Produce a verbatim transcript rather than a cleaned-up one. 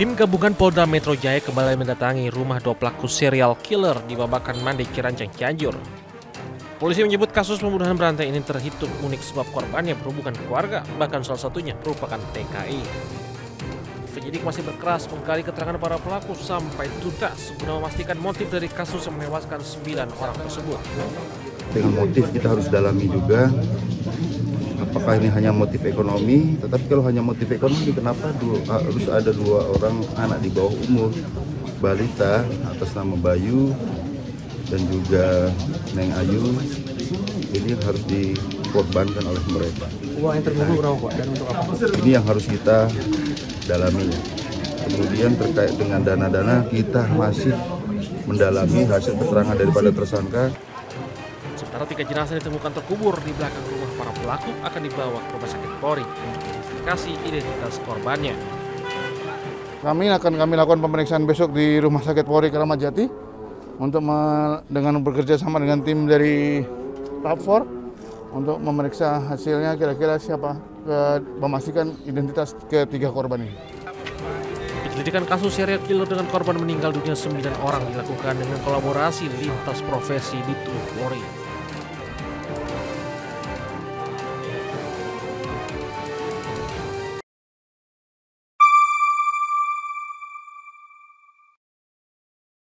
Tim gabungan Polda Metro Jaya kembali mendatangi rumah dua pelaku serial killer di Babakan Mandi Kirancang Cianjur. Polisi menyebut kasus pembunuhan berantai ini terhitung unik sebab korbannya berhubungan keluarga, bahkan salah satunya merupakan T K I. Penyidik masih berkeras menggali keterangan para pelaku sampai tuntas guna memastikan motif dari kasus yang menewaskan sembilan orang tersebut. Dengan motif kita harus dalami juga. Apakah ini hanya motif ekonomi? Tetapi kalau hanya motif ekonomi, kenapa dua, harus ada dua orang anak di bawah umur, balita atas nama Bayu dan juga Neng Ayu, ini harus dikorbankan oleh mereka. Uang yang terkumpul berapa, Pak? Dan untuk apa? Ini yang harus kita dalami. Kemudian terkait dengan dana-dana, kita masih mendalami hasil keterangan daripada tersangka. Sementara tiga jenazah ditemukan terkubur di belakang rumah para pelaku akan dibawa ke Rumah Sakit Polri untuk verifikasi identitas korbannya. Kami akan kami lakukan pemeriksaan besok di Rumah Sakit Polri Kramat Jati untuk dengan bekerja sama dengan tim dari Labfor untuk memeriksa hasilnya kira-kira siapa ke, memastikan identitas ketiga korban ini. Penyelidikan kasus serial killer dengan korban meninggal dunia sembilan orang dilakukan dengan kolaborasi lintas profesi di tubuh Polri.